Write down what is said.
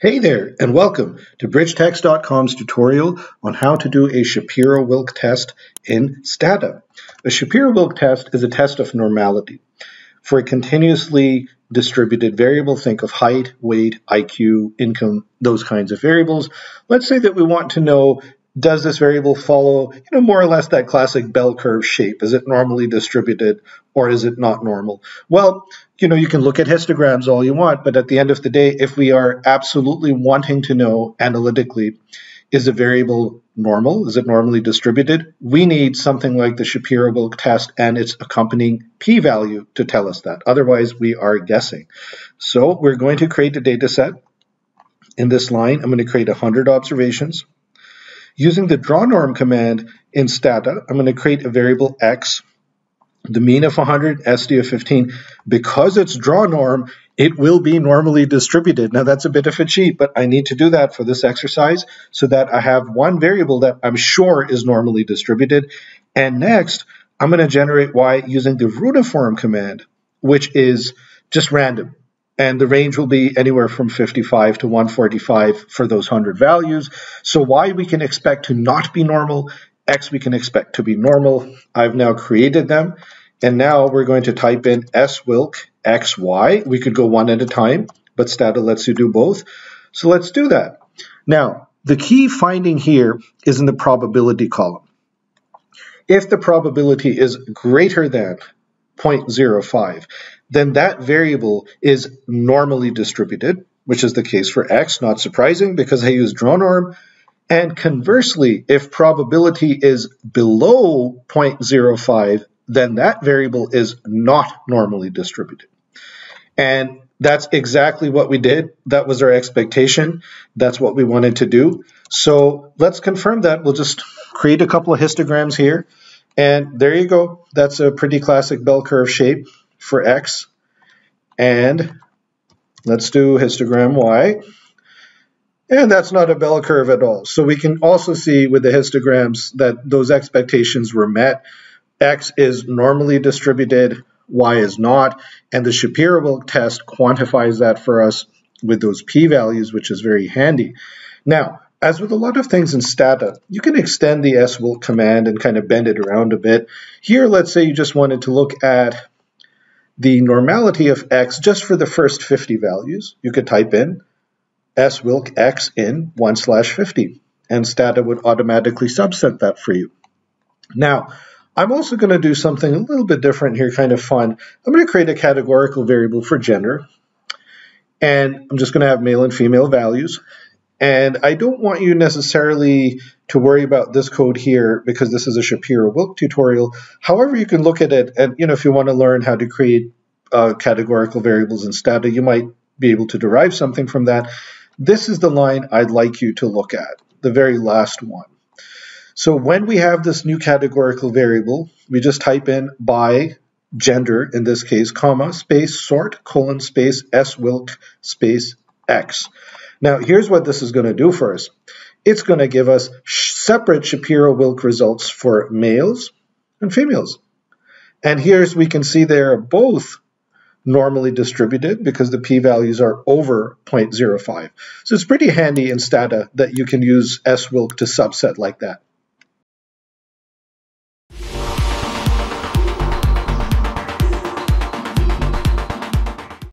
Hey there, and welcome to BridgeText.com's tutorial on how to do a Shapiro-Wilk test in Stata. A Shapiro-Wilk test is a test of normality. For a continuously distributed variable, think of height, weight, IQ, income, those kinds of variables. Let's say that we want to know, does this variable follow, more or less that classic bell curve shape? Is it normally distributed or is it not normal? Well, you can look at histograms all you want, but at the end of the day, if we are absolutely wanting to know analytically, is a variable normal? Is it normally distributed? We need something like the Shapiro-Wilk test and its accompanying p-value to tell us that. Otherwise, we are guessing. So we're going to create a data set. In this line, I'm going to create 100 observations. Using the drawNorm command in Stata, I'm going to create a variable x, the mean of 100, SD of 15. Because it's drawNorm, it will be normally distributed. Now, that's a bit of a cheat, but I need to do that for this exercise so that I have one variable that I'm sure is normally distributed. And next, I'm going to generate y using the runiform command, which is just random. And the range will be anywhere from 55 to 145 for those 100 values. So y we can expect to not be normal, x we can expect to be normal. I've now created them. And now we're going to type in swilk xy. We could go one at a time, but Stata lets you do both. So let's do that. Now, the key finding here is in the probability column. If the probability is greater than 0.05, then that variable is normally distributed, which is the case for x, not surprising because I use drawNorm. And conversely, if probability is below 0.05, then that variable is not normally distributed. And that's exactly what we did. That was our expectation. That's what we wanted to do. So let's confirm that. We'll just create a couple of histograms here. And there you go. That's a pretty classic bell curve shape for x. And let's do histogram y. And that's not a bell curve at all. So we can also see with the histograms that those expectations were met. X is normally distributed, y is not. And the Shapiro-Wilk test quantifies that for us with those p-values, which is very handy. Now, as with a lot of things in Stata, you can extend the swilk command and kind of bend it around a bit. Here, let's say you just wanted to look at the normality of x just for the first 50 values. You could type in swilk x in 1/50, and Stata would automatically subset that for you. Now, I'm also going to do something a little bit different here, kind of fun. I'm going to create a categorical variable for gender, and I'm just going to have male and female values. And I don't want you necessarily to worry about this code here because this is a Shapiro-Wilk tutorial. However, you can look at it and, if you want to learn how to create categorical variables in Stata, you might be able to derive something from that. This is the line I'd like you to look at, the very last one. So when we have this new categorical variable, we just type in by gender, in this case, comma, space, sort, colon, space, swilk, space, x. Now, here's what this is going to do for us. It's going to give us separate Shapiro-Wilk results for males and females. And here's, we can see they're both normally distributed because the p-values are over 0.05. So it's pretty handy in Stata that you can use swilk to subset like that.